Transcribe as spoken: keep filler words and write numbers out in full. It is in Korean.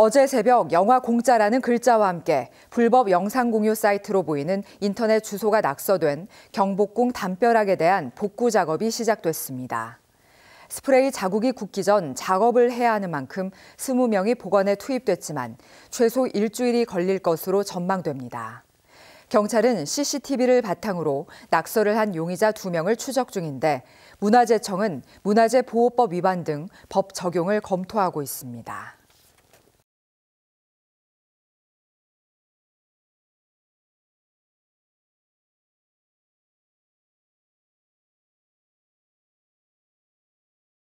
어제 새벽 영화 공짜라는 글자와 함께 불법 영상 공유 사이트로 보이는 인터넷 주소가 낙서된 경복궁 담벼락에 대한 복구 작업이 시작됐습니다. 스프레이 자국이 굳기 전 작업을 해야 하는 만큼 이십 명이 복원에 투입됐지만 최소 일주일이 걸릴 것으로 전망됩니다. 경찰은 씨씨티비를 바탕으로 낙서를 한 용의자 두 명을 추적 중인데 문화재청은 문화재보호법 위반 등 법 적용을 검토하고 있습니다.